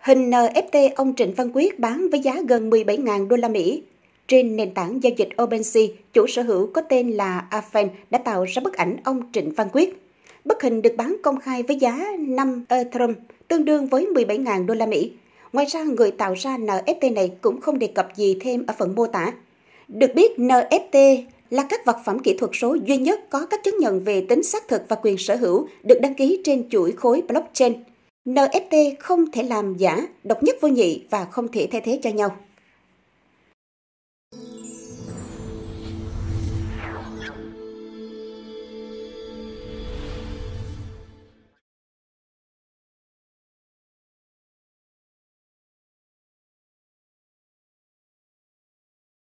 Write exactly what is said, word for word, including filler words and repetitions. Hình en ép tê ông Trịnh Văn Quyết bán với giá gần mười bảy nghìn đô la Mỹ. Trên nền tảng giao dịch OpenSea, chủ sở hữu có tên là Afen đã tạo ra bức ảnh ông Trịnh Văn Quyết. Bức hình được bán công khai với giá năm Ethereum, tương đương với mười bảy nghìn đô la Mỹ. Ngoài ra, người tạo ra en ép tê này cũng không đề cập gì thêm ở phần mô tả. Được biết, en ép tê là các vật phẩm kỹ thuật số duy nhất có các chứng nhận về tính xác thực và quyền sở hữu được đăng ký trên chuỗi khối blockchain. en ép tê không thể làm giả, độc nhất vô nhị và không thể thay thế cho nhau.